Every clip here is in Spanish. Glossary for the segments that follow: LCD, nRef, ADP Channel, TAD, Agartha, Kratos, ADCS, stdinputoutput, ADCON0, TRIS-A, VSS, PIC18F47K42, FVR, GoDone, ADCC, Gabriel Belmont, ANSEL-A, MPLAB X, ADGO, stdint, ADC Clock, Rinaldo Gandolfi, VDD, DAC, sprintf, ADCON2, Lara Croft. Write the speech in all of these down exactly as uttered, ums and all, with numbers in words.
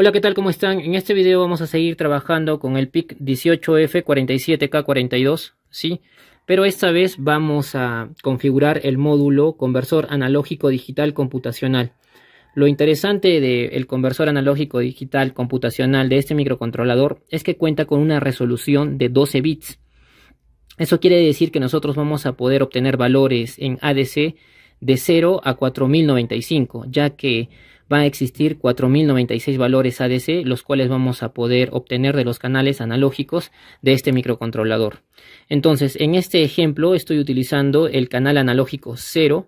Hola, ¿qué tal? ¿Cómo están? En este video vamos a seguir trabajando con el P I C dieciocho F cuarenta y siete K cuarenta y dos, ¿sí? Pero esta vez vamos a configurar el módulo conversor analógico digital computacional. Lo interesante del conversor analógico digital computacional de este microcontrolador es que cuenta con una resolución de doce bits. Eso quiere decir que nosotros vamos a poder obtener valores en A D C de cero a cuatro mil noventa y cinco, ya que va a existir cuatro mil noventa y seis valores A D C, los cuales vamos a poder obtener de los canales analógicos de este microcontrolador. Entonces, en este ejemplo estoy utilizando el canal analógico cero,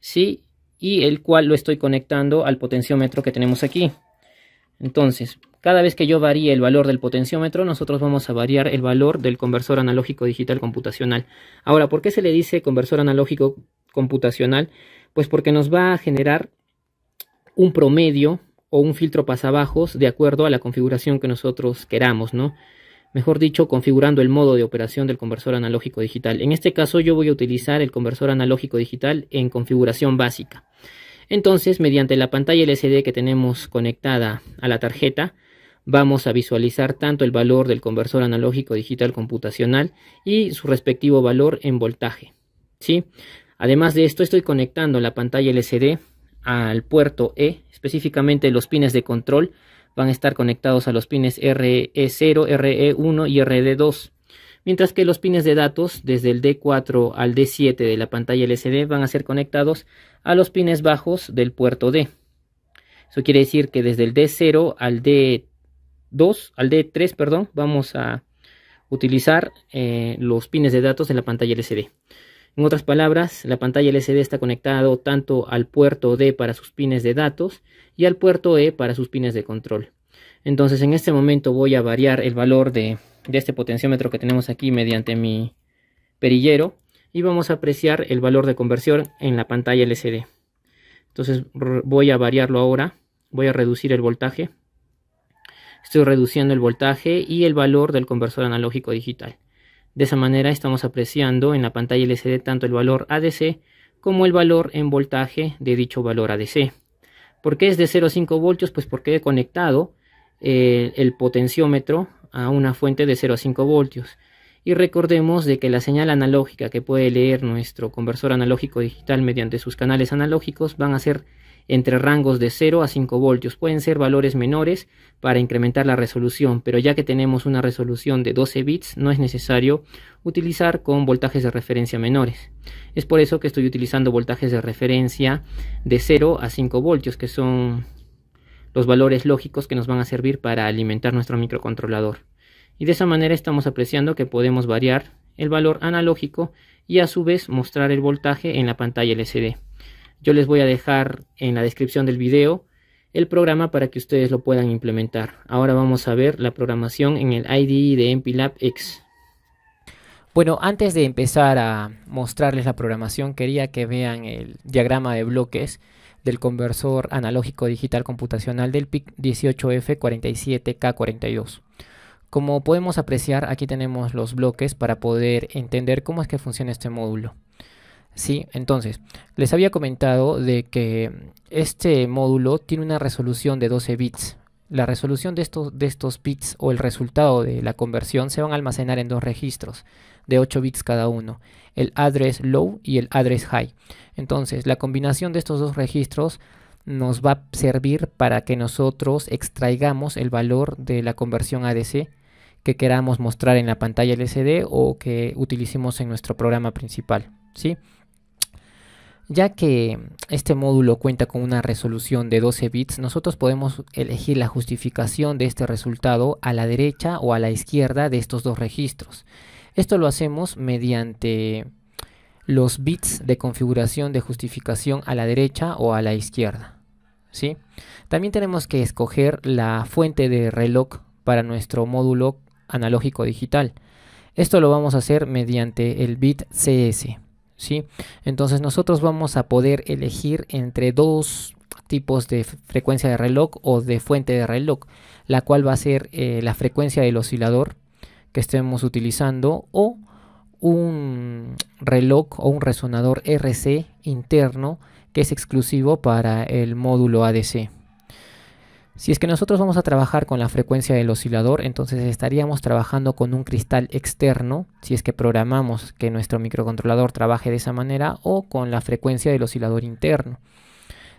¿sí? Y el cual lo estoy conectando al potenciómetro que tenemos aquí. Entonces, cada vez que yo varíe el valor del potenciómetro, nosotros vamos a variar el valor del conversor analógico digital computacional. Ahora, ¿por qué se le dice conversor analógico computacional? Pues porque nos va a generar un promedio o un filtro pasabajos de acuerdo a la configuración que nosotros queramos, ¿no? Mejor dicho, configurando el modo de operación del conversor analógico digital. En este caso yo voy a utilizar el conversor analógico digital en configuración básica. Entonces, mediante la pantalla L C D que tenemos conectada a la tarjeta, vamos a visualizar tanto el valor del conversor analógico digital computacional y su respectivo valor en voltaje, ¿sí? Además de esto, estoy conectando la pantalla L C D al puerto E. Específicamente los pines de control van a estar conectados a los pines R E cero, R E uno y R D dos, mientras que los pines de datos desde el D cuatro al D siete de la pantalla L C D van a ser conectados a los pines bajos del puerto D. Eso quiere decir que desde el D cero al D dos, al D tres, perdón, vamos a utilizar eh, los pines de datos de la pantalla L C D. En otras palabras, la pantalla L C D está conectada tanto al puerto D para sus pines de datos y al puerto E para sus pines de control. Entonces, en este momento voy a variar el valor de, de este potenciómetro que tenemos aquí mediante mi perillero y vamos a apreciar el valor de conversión en la pantalla L C D. Entonces, voy a variarlo ahora, voy a reducir el voltaje. Estoy reduciendo el voltaje y el valor del conversor analógico digital. De esa manera estamos apreciando en la pantalla L C D tanto el valor A D C como el valor en voltaje de dicho valor A D C. ¿Por qué es de cero coma cinco voltios? Pues porque he conectado eh, el potenciómetro a una fuente de cero coma cinco voltios. Y recordemos de que la señal analógica que puede leer nuestro conversor analógico digital mediante sus canales analógicos van a ser entre rangos de cero a cinco voltios. Pueden ser valores menores para incrementar la resolución, pero ya que tenemos una resolución de doce bits, no es necesario utilizar con voltajes de referencia menores. Es por eso que estoy utilizando voltajes de referencia de cero a cinco voltios, que son los valores lógicos que nos van a servir para alimentar nuestro microcontrolador. Y de esa manera estamos apreciando que podemos variar el valor analógico y a su vez mostrar el voltaje en la pantalla L C D. Yo les voy a dejar en la descripción del video el programa para que ustedes lo puedan implementar. Ahora vamos a ver la programación en el I D E de M P L A B X. Bueno, antes de empezar a mostrarles la programación, quería que vean el diagrama de bloques del conversor analógico digital computacional del P I C dieciocho F cuarenta y siete K cuarenta y dos. Como podemos apreciar, aquí tenemos los bloques para poder entender cómo es que funciona este módulo. Sí, entonces, les había comentado de que este módulo tiene una resolución de doce bits. La resolución de estos, de estos bits o el resultado de la conversión se van a almacenar en dos registros de ocho bits cada uno, el address low y el address high. Entonces, la combinación de estos dos registros nos va a servir para que nosotros extraigamos el valor de la conversión A D C que queramos mostrar en la pantalla L C D o que utilicemos en nuestro programa principal, ¿sí? Ya que este módulo cuenta con una resolución de doce bits, nosotros podemos elegir la justificación de este resultado a la derecha o a la izquierda de estos dos registros. Esto lo hacemos mediante los bits de configuración de justificación a la derecha o a la izquierda, ¿sí? También tenemos que escoger la fuente de reloj para nuestro módulo analógico digital. Esto lo vamos a hacer mediante el bit C S. ¿Sí? Entonces nosotros vamos a poder elegir entre dos tipos de frecuencia de reloj o de fuente de reloj, la cual va a ser eh, la frecuencia del oscilador que estemos utilizando o un reloj o un resonador R C interno que es exclusivo para el módulo A D C. Si es que nosotros vamos a trabajar con la frecuencia del oscilador, entonces estaríamos trabajando con un cristal externo, si es que programamos que nuestro microcontrolador trabaje de esa manera, o con la frecuencia del oscilador interno.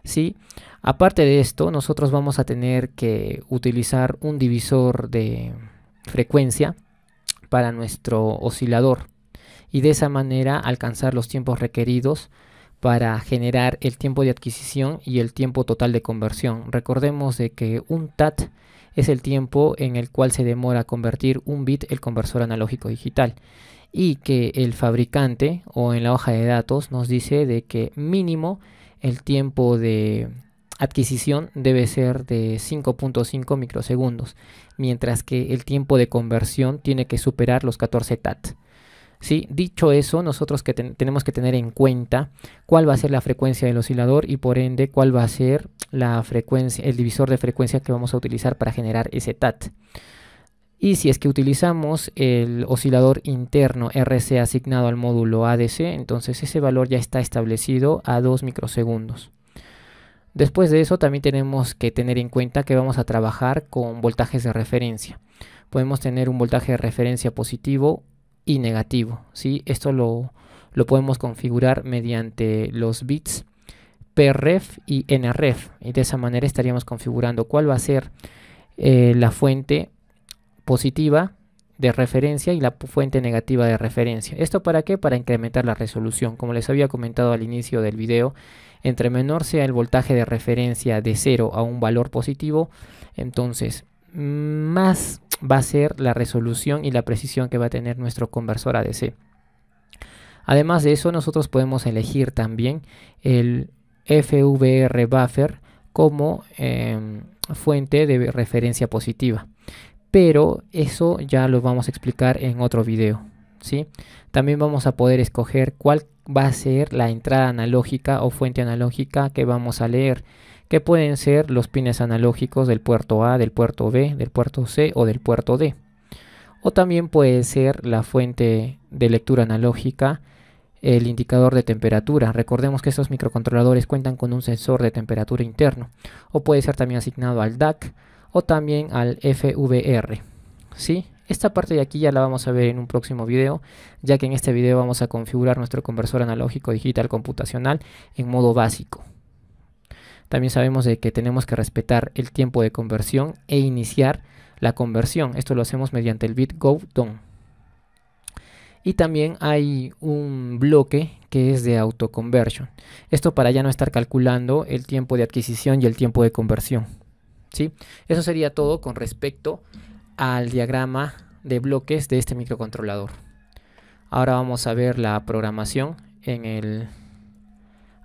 ¿Sí? Aparte de esto, nosotros vamos a tener que utilizar un divisor de frecuencia para nuestro oscilador y de esa manera alcanzar los tiempos requeridos para generar el tiempo de adquisición y el tiempo total de conversión. Recordemos de que un T A D es el tiempo en el cual se demora convertir un bit el conversor analógico digital, y que el fabricante o en la hoja de datos nos dice de que mínimo el tiempo de adquisición debe ser de cinco punto cinco microsegundos, mientras que el tiempo de conversión tiene que superar los catorce T A D. ¿Sí? Dicho eso, nosotros que ten- tenemos que tener en cuenta cuál va a ser la frecuencia del oscilador y por ende cuál va a ser la frecuencia, el divisor de frecuencia que vamos a utilizar para generar ese T A D. Y si es que utilizamos el oscilador interno R C asignado al módulo A D C, entonces ese valor ya está establecido a dos microsegundos. Después de eso también tenemos que tener en cuenta que vamos a trabajar con voltajes de referencia. Podemos tener un voltaje de referencia positivo y negativo, ¿sí? Esto lo, lo podemos configurar mediante los bits P R E F y nRef, y de esa manera estaríamos configurando cuál va a ser eh, la fuente positiva de referencia y la fuente negativa de referencia. ¿Esto para qué? Para incrementar la resolución. Como les había comentado al inicio del video, entre menor sea el voltaje de referencia de cero a un valor positivo, entonces más va a ser la resolución y la precisión que va a tener nuestro conversor A D C. Además de eso, nosotros podemos elegir también el F V R buffer como eh, fuente de referencia positiva, pero eso ya lo vamos a explicar en otro video, ¿sí? También vamos a poder escoger cuál va a ser la entrada analógica o fuente analógica que vamos a leer, que pueden ser los pines analógicos del puerto A, del puerto B, del puerto C o del puerto D. O también puede ser la fuente de lectura analógica, el indicador de temperatura. Recordemos que estos microcontroladores cuentan con un sensor de temperatura interno. O puede ser también asignado al D A C o también al F V R. ¿Sí? Esta parte de aquí ya la vamos a ver en un próximo video, ya que en este video vamos a configurar nuestro conversor analógico digital computacional en modo básico. También sabemos de que tenemos que respetar el tiempo de conversión e iniciar la conversión. Esto lo hacemos mediante el bit GoDone. Y también hay un bloque que es de autoconversion. Esto para ya no estar calculando el tiempo de adquisición y el tiempo de conversión. ¿Sí? Eso sería todo con respecto al diagrama de bloques de este microcontrolador. Ahora vamos a ver la programación en el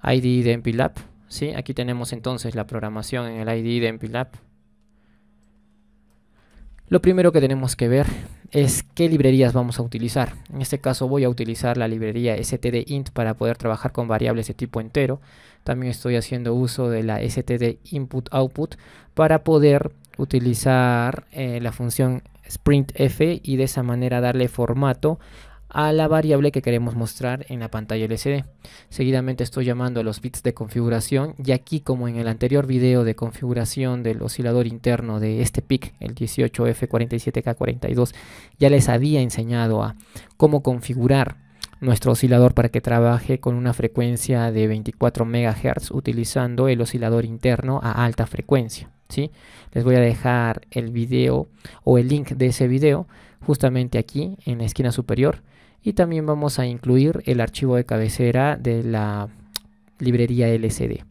I D E de MPLAB. ¿Sí? Aquí tenemos entonces la programación en el I D E de MPLAB. Lo primero que tenemos que ver es qué librerías vamos a utilizar. En este caso voy a utilizar la librería stdint para poder trabajar con variables de tipo entero. También estoy haciendo uso de la stdinputoutput para poder utilizar eh, la función sprintf y de esa manera darle formato a la variable que queremos mostrar en la pantalla L C D. Seguidamente estoy llamando a los bits de configuración, y aquí, como en el anterior video de configuración del oscilador interno de este P I C, el dieciocho F cuarenta y siete K cuarenta y dos, ya les había enseñado a cómo configurar nuestro oscilador para que trabaje con una frecuencia de veinticuatro megahertz utilizando el oscilador interno a alta frecuencia. ¿Sí? Les voy a dejar el video o el link de ese video justamente aquí en la esquina superior, y también vamos a incluir el archivo de cabecera de la librería L C D.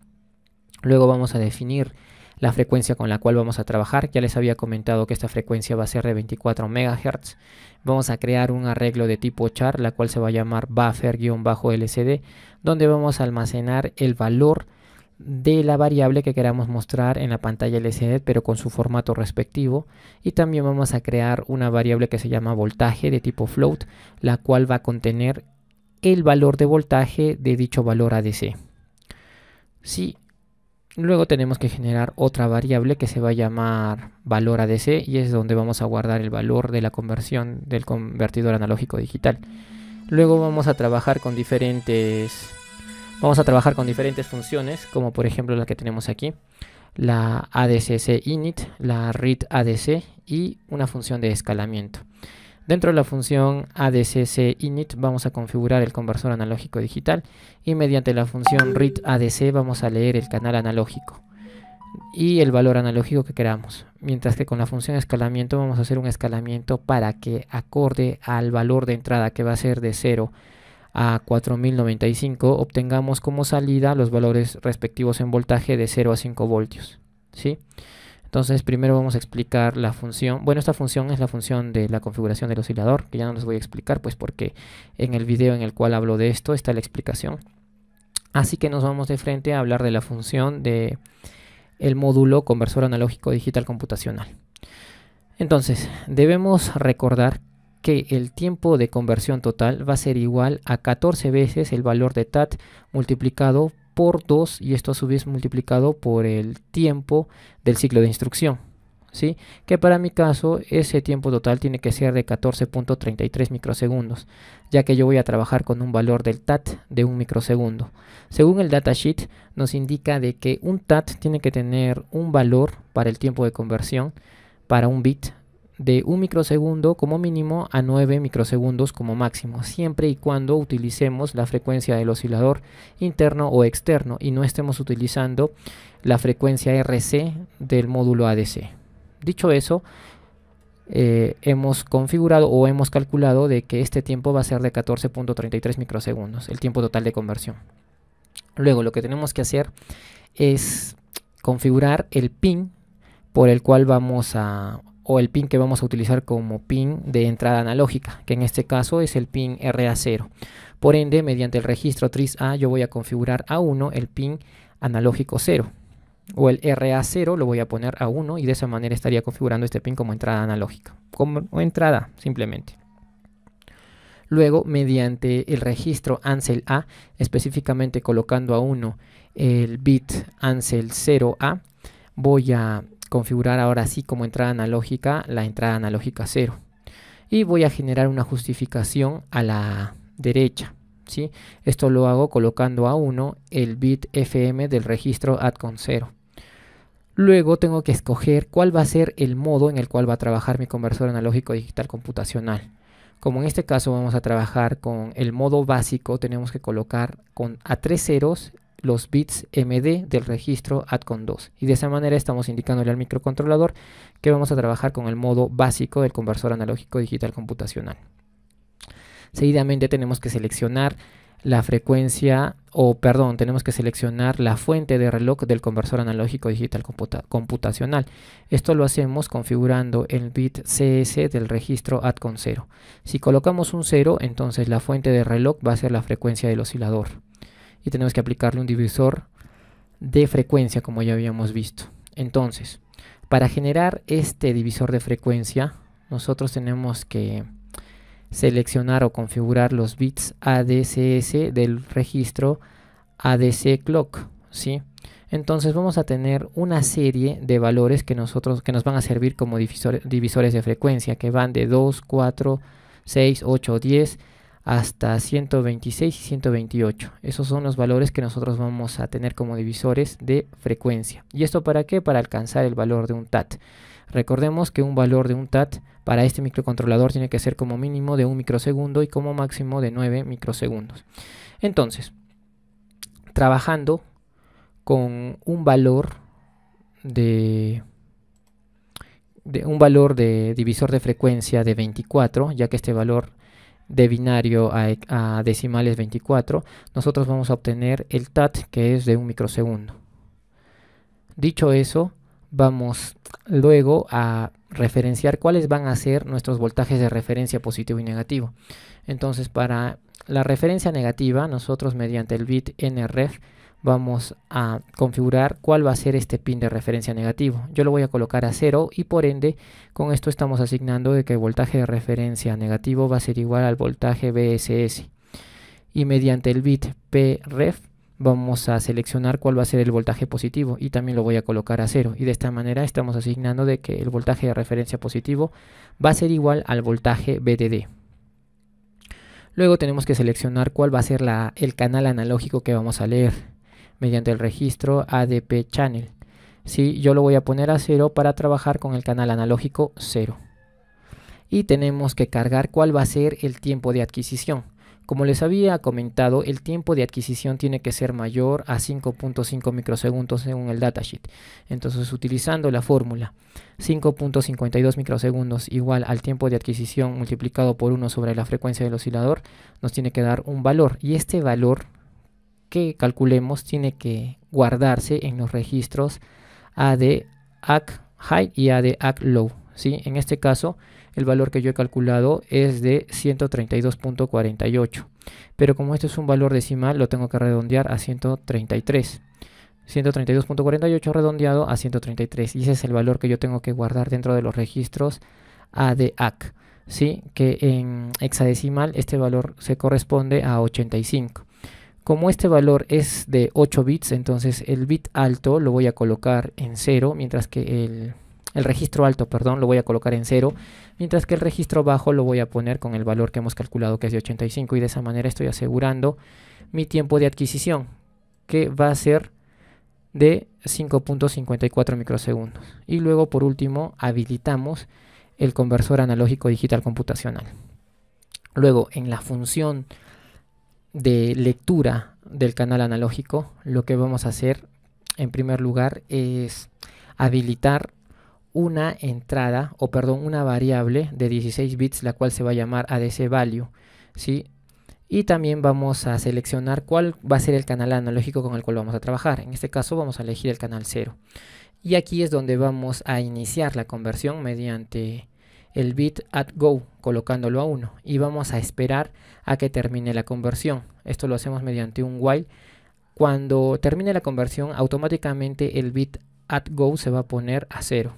Luego vamos a definir la frecuencia con la cual vamos a trabajar. Ya les había comentado que esta frecuencia va a ser de veinticuatro megahertz. Vamos a crear un arreglo de tipo char, la cual se va a llamar buffer-lcd, donde vamos a almacenar el valor de la variable que queramos mostrar en la pantalla L C D, pero con su formato respectivo. Y también vamos a crear una variable que se llama voltaje de tipo float, la cual va a contener el valor de voltaje de dicho valor A D C. Sí. Luego tenemos que generar otra variable que se va a llamar valor A D C, y es donde vamos a guardar el valor de la conversión del convertidor analógico digital. Luego vamos a trabajar con diferentes Vamos a trabajar con diferentes funciones, como por ejemplo la que tenemos aquí. la A D C C init, la read A D C y una función de escalamiento. Dentro de la función A D C C init vamos a configurar el conversor analógico digital y mediante la función read A D C vamos a leer el canal analógico y el valor analógico que queramos, mientras que con la función escalamiento vamos a hacer un escalamiento para que acorde al valor de entrada, que va a ser de cero a cuatro mil noventa y cinco, obtengamos como salida los valores respectivos en voltaje de cero a cinco voltios, ¿sí? Entonces primero vamos a explicar la función. Bueno, esta función es la función de la configuración del oscilador, que ya no les voy a explicar pues porque en el video en el cual hablo de esto está la explicación. Así que nos vamos de frente a hablar de la función de el módulo conversor analógico digital computacional. Entonces debemos recordar que el tiempo de conversión total va a ser igual a catorce veces el valor de T A D multiplicado por dos, y esto a su vez multiplicado por el tiempo del ciclo de instrucción, ¿sí? Que para mi caso ese tiempo total tiene que ser de catorce punto treinta y tres microsegundos, ya que yo voy a trabajar con un valor del T A D de un microsegundo. Según el datasheet nos indica de que un T A D tiene que tener un valor para el tiempo de conversión para un bit de un microsegundo como mínimo a nueve microsegundos como máximo, siempre y cuando utilicemos la frecuencia del oscilador interno o externo y no estemos utilizando la frecuencia R C del módulo A D C. Dicho eso, eh, hemos configurado o hemos calculado de que este tiempo va a ser de catorce punto treinta y tres microsegundos, el tiempo total de conversión. Luego lo que tenemos que hacer es configurar el pin por el cual vamos a... o el pin que vamos a utilizar como pin de entrada analógica, que en este caso es el pin R A cero. Por ende, mediante el registro TRIS-A yo voy a configurar a uno el pin analógico cero, o el R A cero lo voy a poner a uno, y de esa manera estaría configurando este pin como entrada analógica, como entrada simplemente. Luego, mediante el registro ANSEL-A, específicamente colocando a uno el bit ANSEL cero A, voy a configurar ahora sí como entrada analógica la entrada analógica cero, y voy a generar una justificación a la derecha, ¿sí? Esto lo hago colocando a uno el bit F M del registro A D C O N cero. Luego tengo que escoger cuál va a ser el modo en el cual va a trabajar mi conversor analógico digital computacional. Como en este caso vamos a trabajar con el modo básico, tenemos que colocar con a tres ceros los bits M D del registro A D C O N dos, y de esa manera estamos indicándole al microcontrolador que vamos a trabajar con el modo básico del conversor analógico digital computacional. Seguidamente tenemos que seleccionar la frecuencia, o perdón, tenemos que seleccionar la fuente de reloj del conversor analógico digital computa computacional. Esto lo hacemos configurando el bit C S del registro A D C O N cero. Si colocamos un cero, entonces la fuente de reloj va a ser la frecuencia del oscilador, y tenemos que aplicarle un divisor de frecuencia como ya habíamos visto. Entonces, para generar este divisor de frecuencia, nosotros tenemos que seleccionar o configurar los bits A D C S del registro A D C Clock, ¿sí? Entonces vamos a tener una serie de valores que, nosotros, que nos van a servir como divisor, divisores de frecuencia, que van de dos, cuatro, seis, ocho, diez... hasta ciento veintiséis y ciento veintiocho. Esos son los valores que nosotros vamos a tener como divisores de frecuencia. ¿Y esto para qué? Para alcanzar el valor de un T A D. Recordemos que un valor de un T A D para este microcontrolador tiene que ser como mínimo de un microsegundo y como máximo de nueve microsegundos. Entonces, trabajando con un valor de... de un valor de divisor de frecuencia de veinticuatro, ya que este valor de binario a, a decimales veinticuatro, nosotros vamos a obtener el T A D que es de un microsegundo. Dicho eso, vamos luego a referenciar cuáles van a ser nuestros voltajes de referencia positivo y negativo. Entonces, para la referencia negativa, nosotros mediante el bit nRef vamos a configurar cuál va a ser este pin de referencia negativo. Yo lo voy a colocar a cero, y por ende con esto estamos asignando de que el voltaje de referencia negativo va a ser igual al voltaje V S S, y mediante el bit P R E F vamos a seleccionar cuál va a ser el voltaje positivo, y también lo voy a colocar a cero, y de esta manera estamos asignando de que el voltaje de referencia positivo va a ser igual al voltaje V D D. Luego tenemos que seleccionar cuál va a ser la, el canal analógico que vamos a leer mediante el registro A D P Channel. ¿sí? Yo lo voy a poner a cero para trabajar con el canal analógico cero. Y tenemos que cargar cuál va a ser el tiempo de adquisición. Como les había comentado, el tiempo de adquisición tiene que ser mayor a cinco punto cinco microsegundos según el datasheet. Entonces, utilizando la fórmula cinco punto cincuenta y dos microsegundos igual al tiempo de adquisición multiplicado por uno sobre la frecuencia del oscilador, nos tiene que dar un valor. Y este valor que calculemos tiene que guardarse en los registros A D A C High y A D A C Low. ¿Sí? En este caso, el valor que yo he calculado es de ciento treinta y dos punto cuarenta y ocho, pero como esto es un valor decimal, lo tengo que redondear a ciento treinta y tres. ciento treinta y dos punto cuarenta y ocho redondeado a ciento treinta y tres, y ese es el valor que yo tengo que guardar dentro de los registros A D A C, ¿sí? Que en hexadecimal este valor se corresponde a ochenta y cinco. Como este valor es de ocho bits, entonces el bit alto lo voy a colocar en cero, mientras que el... El registro alto, perdón, lo voy a colocar en cero, mientras que el registro bajo lo voy a poner con el valor que hemos calculado, que es de ochenta y cinco, y de esa manera estoy asegurando mi tiempo de adquisición, que va a ser de cinco punto cincuenta y cuatro microsegundos. Y luego, por último, habilitamos el conversor analógico digital computacional. Luego, en la función de lectura del canal analógico, lo que vamos a hacer, en primer lugar, es habilitar una entrada, o perdón, una variable de dieciséis bits, la cual se va a llamar A D C value, ¿sí? Y también vamos a seleccionar cuál va a ser el canal analógico con el cual vamos a trabajar. En este caso vamos a elegir el canal cero. Y aquí es donde vamos a iniciar la conversión mediante el bit A D G O, colocándolo a uno. Y vamos a esperar a que termine la conversión. Esto lo hacemos mediante un while. Cuando termine la conversión, automáticamente el bit A D G O se va a poner a cero.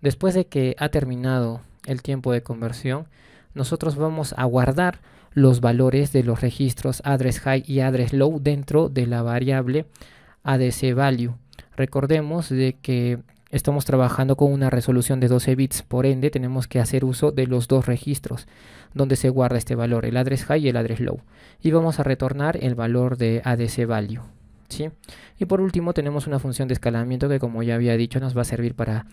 Después de que ha terminado el tiempo de conversión, nosotros vamos a guardar los valores de los registros address high y address low dentro de la variable A D C value. Recordemos de que estamos trabajando con una resolución de doce bits, por ende tenemos que hacer uso de los dos registros donde se guarda este valor, el address high y el address low. Y vamos a retornar el valor de A D C value. ¿Sí? Y por último tenemos una función de escalamiento que, como ya había dicho, nos va a servir para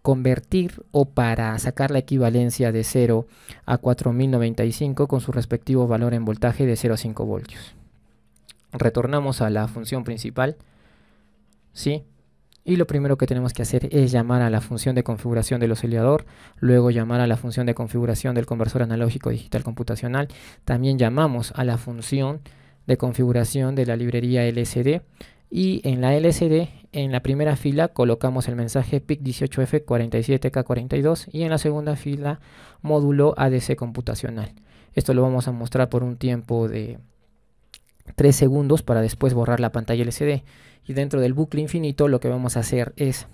convertir o para sacar la equivalencia de cero a cuatro mil noventa y cinco con su respectivo valor en voltaje de cero a cinco voltios. Retornamos a la función principal, ¿sí? Y lo primero que tenemos que hacer es llamar a la función de configuración del oscilador, luego llamar a la función de configuración del conversor analógico digital computacional, también llamamos a la función de configuración de la librería L S D, y en la L S D, en la primera fila, colocamos el mensaje P I C dieciocho F cuarenta y siete K cuarenta y dos y en la segunda fila, módulo A D C computacional. Esto lo vamos a mostrar por un tiempo de tres segundos para después borrar la pantalla L C D. Y dentro del bucle infinito, lo que vamos a hacer es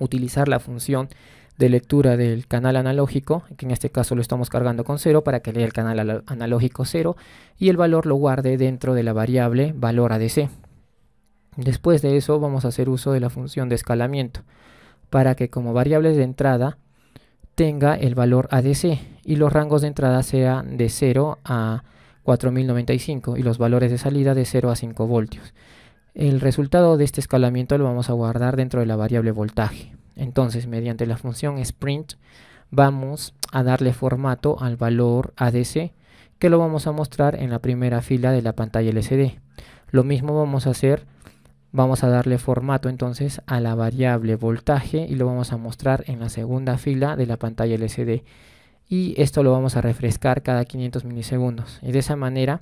utilizar la función de lectura del canal analógico, que en este caso lo estamos cargando con cero para que lea el canal analógico cero y el valor lo guarde dentro de la variable valor A D C. Después de eso vamos a hacer uso de la función de escalamiento para que como variables de entrada tenga el valor A D C y los rangos de entrada sean de cero a cuatro mil noventa y cinco y los valores de salida de cero a cinco voltios. El resultado de este escalamiento lo vamos a guardar dentro de la variable voltaje. Entonces, mediante la función sprint vamos a darle formato al valor A D C, que lo vamos a mostrar en la primera fila de la pantalla L C D. Lo mismo vamos a hacer. Vamos a darle formato entonces a la variable voltaje y lo vamos a mostrar en la segunda fila de la pantalla L C D. Y esto lo vamos a refrescar cada quinientos milisegundos. Y de esa manera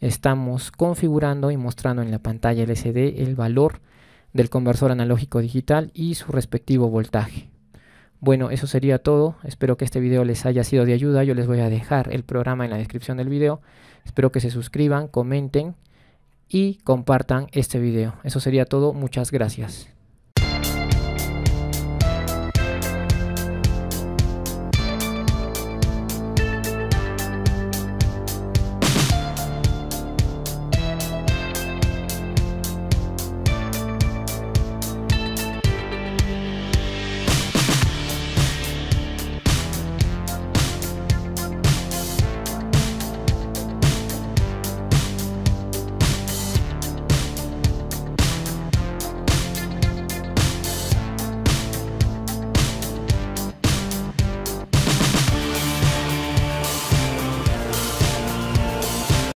estamos configurando y mostrando en la pantalla L C D el valor del conversor analógico digital y su respectivo voltaje. Bueno, eso sería todo. Espero que este video les haya sido de ayuda. Yo les voy a dejar el programa en la descripción del video. Espero que se suscriban, comenten y compartan este video. Eso sería todo. Muchas gracias.